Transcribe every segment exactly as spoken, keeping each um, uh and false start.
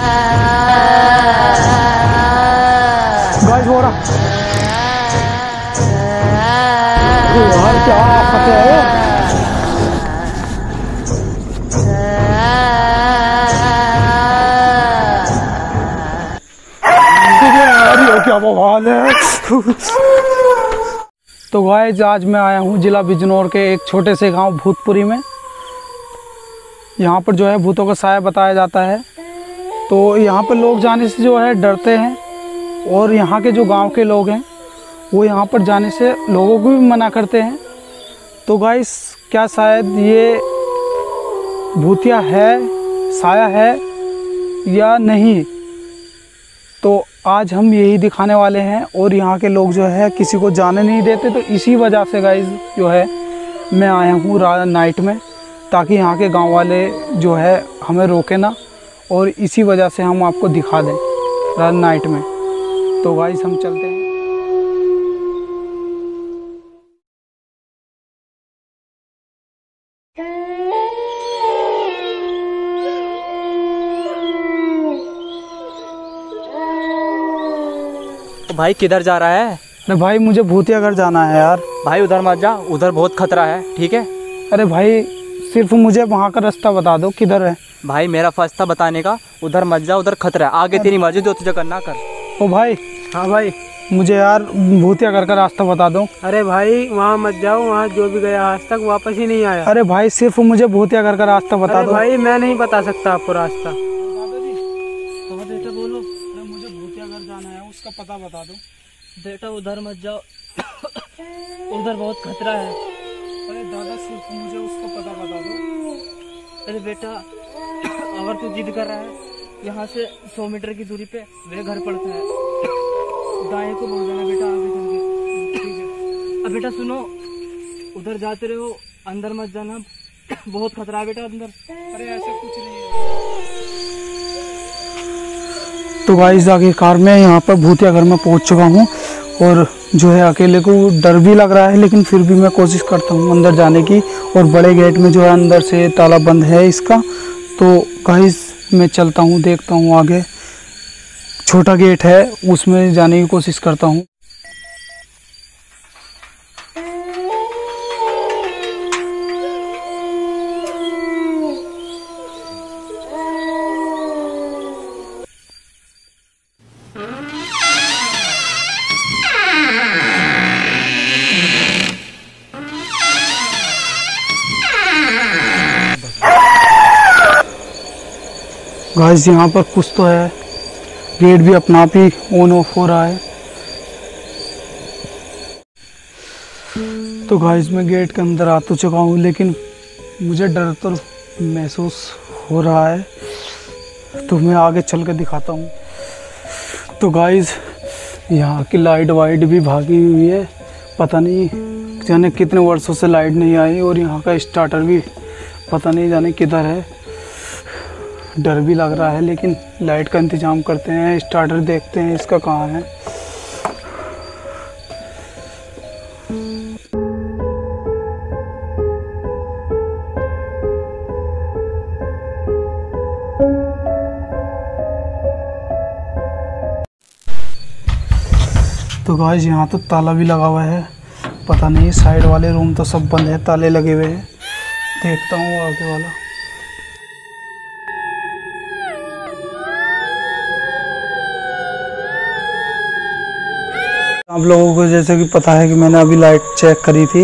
Guys हो रहा यार, क्या फतेह है क्या बवाल है। तो गाइस आज मैं आया हूँ ज़िला बिजनौर के एक छोटे से गांव भूतपुरी में। यहाँ पर जो है भूतों का साया बताया जाता है, तो यहाँ पर लोग जाने से जो है डरते हैं, और यहाँ के जो गांव के लोग हैं वो यहाँ पर जाने से लोगों को भी मना करते हैं। तो गाइस क्या शायद ये भूतिया है, साया है या नहीं, तो आज हम यही दिखाने वाले हैं। और यहाँ के लोग जो है किसी को जाने नहीं देते, तो इसी वजह से गाइस जो है मैं आया हूँ रात नाइट में, ताकि यहाँ के गांव वाले जो है हमें रोके ना, और इसी वजह से हम आपको दिखा दें रात नाइट में। तो गाइस हम चलते हैं। भाई किधर जा रहा है? अरे भाई मुझे भूतिया घर जाना है यार। भाई उधर मत जा, उधर बहुत खतरा है, ठीक है? अरे भाई सिर्फ मुझे वहाँ का रास्ता बता दो, किधर है? भाई मेरा फर्ज था बताने का, उधर मत जा, उधर खतरा है। आगे तेरी मर्जी, जो तुझे करना कर। ओ भाई। हाँ भाई मुझे यार भूतिया घर का रास्ता बता दो। अरे भाई वहाँ मत जाओ, वहाँ जो भी गया आज तक वापस ही नहीं आया। अरे भाई सिर्फ मुझे भूतिया घर का रास्ता बता दो। भाई मैं नहीं बता सकता आपको रास्ता। उसका पता बता दो। बेटा उधर मत जाओ, उधर बहुत खतरा है। अरे दादा सिर्फ मुझे उसका पता बता दो। अरे बेटा अगर तू जिद कर रहा है, यहाँ से सौ मीटर की दूरी पे मेरे घर पड़ता है, दाएं को बोल देना बेटा आगे चल के, ठीक है? अब बेटा सुनो, उधर जाते रहो, अंदर मत जाना, बहुत खतरा है बेटा अंदर। अरे ऐसा कुछ नहीं है। तो गाइस आखिरकार मैं यहाँ पर भूतिया घर में पहुँच चुका हूँ, और जो है अकेले को डर भी लग रहा है, लेकिन फिर भी मैं कोशिश करता हूँ अंदर जाने की। और बड़े गेट में जो है अंदर से ताला बंद है इसका। तो गाइस मैं चलता हूँ, देखता हूँ आगे छोटा गेट है, उसमें जाने की कोशिश करता हूँ। गाइस यहाँ पर कुछ तो है, गेट भी अपना आप ही ऑन ऑफ हो रहा है। तो गाइस मैं गेट के अंदर आ तो चुका हूँ, लेकिन मुझे डर तो महसूस हो रहा है, तो मैं आगे चल के दिखाता हूँ। तो गाइस यहाँ की लाइट वाइट भी भागी हुई है, पता नहीं जाने कितने वर्षों से लाइट नहीं आई, और यहाँ का स्टार्टर भी पता नहीं जाने किधर है। डर भी लग रहा है, लेकिन लाइट का इंतज़ाम करते हैं, स्टार्टर देखते हैं इसका कहाँ है। तो गाइस यहाँ तो ताला भी लगा हुआ है, पता नहीं साइड वाले रूम तो सब बंद है, ताले लगे हुए हैं। देखता हूँ आगे वाला। आप लोगों को जैसे कि पता है कि मैंने अभी लाइट चेक करी थी,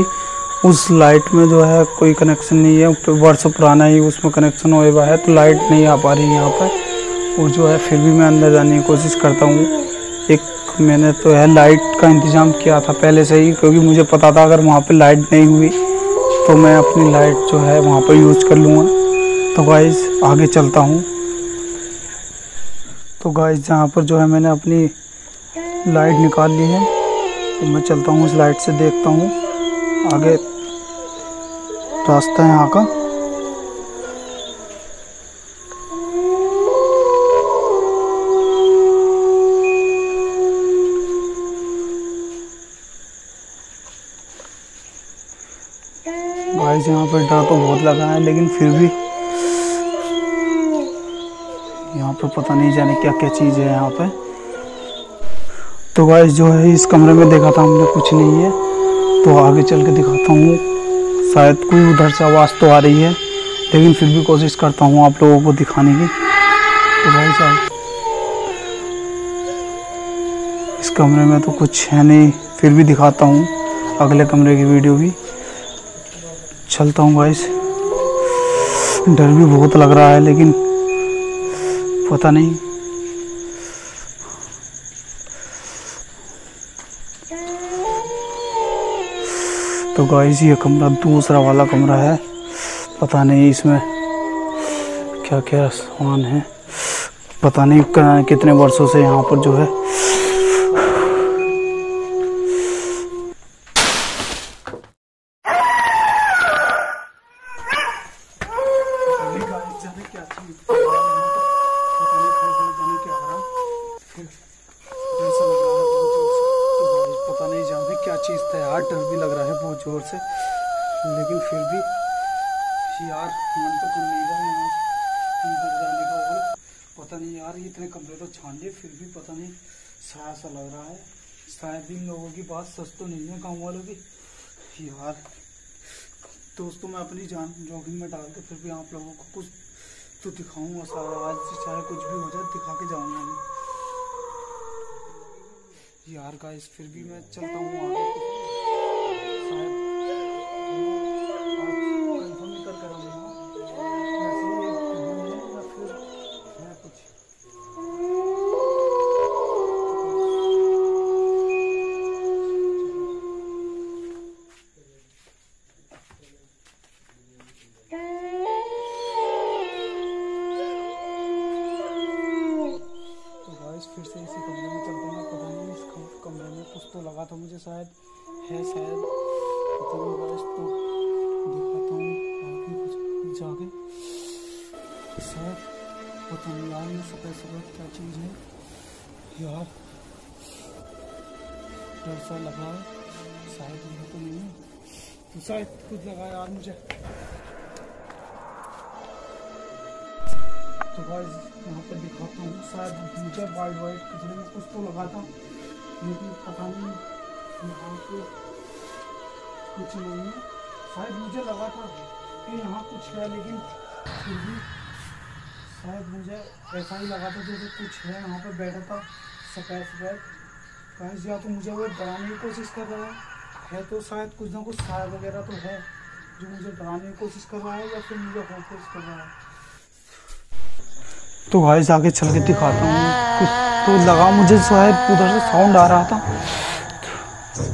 उस लाइट में जो है कोई कनेक्शन नहीं है, वर्षों पुराना ही उसमें कनेक्शन हुआ है, तो लाइट नहीं आ पा रही यहाँ पर। और जो है फिर भी मैं अंदर जाने की कोशिश करता हूँ। एक मैंने तो है लाइट का इंतज़ाम किया था पहले से ही, क्योंकि मुझे पता था अगर वहाँ पर लाइट नहीं हुई तो मैं अपनी लाइट जो है वहाँ पर यूज़ कर लूँगा। तो गाइस आगे चलता हूँ। तो गाइस जहाँ पर जो है मैंने अपनी लाइट निकाल ली है, तो मैं चलता हूँ उस लाइट से, देखता हूँ आगे रास्ता है यहाँ का। गाइस यहाँ पर डर तो बहुत लगा है, लेकिन फिर भी यहाँ पे पता नहीं जाने क्या क्या चीज़ है यहाँ पे। तो गाइस जो है इस कमरे में देखा था हमने कुछ नहीं है, तो आगे चल के दिखाता हूँ। शायद कोई उधर से आवाज़ तो आ रही है लेकिन फिर भी कोशिश करता हूँ आप लोगों को दिखाने की। तो गाइस इस कमरे में तो कुछ है नहीं, फिर भी दिखाता हूँ अगले कमरे की वीडियो भी। चलता हूँ गाइस, डर भी बहुत लग रहा है लेकिन पता नहीं। तो गाइस ये कमरा दूसरा वाला कमरा है, पता नहीं इसमें क्या क्या सामान है, पता नहीं कितने वर्षों से यहाँ पर जो है। लेकिन फिर भी यार मन तो कम नहीं रहा है अंदर जाने का। और पता नहीं यार इतने कमरे तो छान लिए फिर भी पता नहीं साया सा लग रहा है। शायद इन लोगों की बात सच तो नहीं है, गाँव वालों की। यार दोस्तों मैं अपनी जान जोखिम में डाल के फिर भी आप लोगों को कुछ तो दिखाऊंगा। सारा आज से चाहे कुछ भी हो जाए दिखा के जाऊँगा मैं। यार गाइस फिर भी मैं चलता हूँ आगे, फिर से इसी कमरे में चलते हैं। पता नहीं इस कमरे में कुछ तो लगा था मुझे, शायद है शायद पता नहीं गाइस। तो दिखाता हूँ आगे कुछ जाके, शायद पता नहीं यार ये सुबह सुबह क्या चीज़ है। यार डर सा लगा है, शायद ये तो नहीं है, तो शायद कुछ लगा यार मुझे। तो गाइस यहाँ पर दिखाता हूँ, शायद मुझे वाइट वाइट किचन में कुछ तो लगा था लेकिन पता नहीं यहाँ पे कुछ नहीं है। शायद मुझे लगा था कि यहाँ कुछ है लेकिन फिर भी शायद मुझे ऐसा ही लगा था जैसे कुछ है यहाँ पे बैठा था सफेद सफेद। गाइस या तो मुझे वो डराने की कोशिश कर रहा है, है तो शायद कुछ ना कुछ साया वगैरह तो है जो मुझे डराने की कोशिश कर रहा है या फिर मुझे कोशिश कर रहा है। तो गाइस आगे चल के दिखाता हूँ, कुछ तो लगा मुझे, शायद उधर से साउंड आ रहा था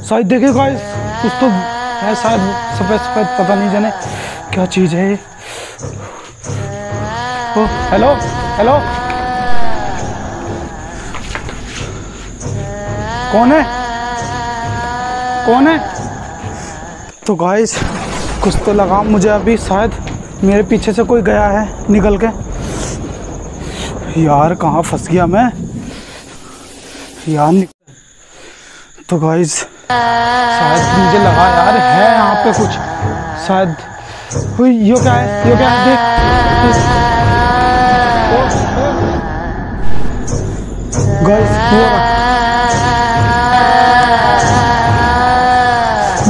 शायद। देखे गाइस कुछ तो है, शायद सफेद सफेद पता नहीं जाने क्या चीज़ है। ओ हेलो हेलो कौन है कौन है? तो गाइस कुछ तो लगा मुझे अभी, शायद मेरे पीछे से कोई गया है निकल के। यार कहाँ फंस गया मैं यार निकल। तो गाइस शायद मुझे लगा यार है यहाँ पे कुछ, शायद यो क्या है यो क्या है देख। गाइस वो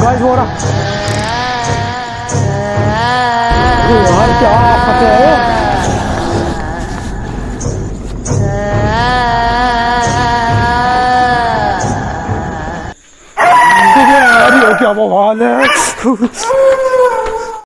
गाइस वो रहा यार क्या फंसे है। क्या बवाल है।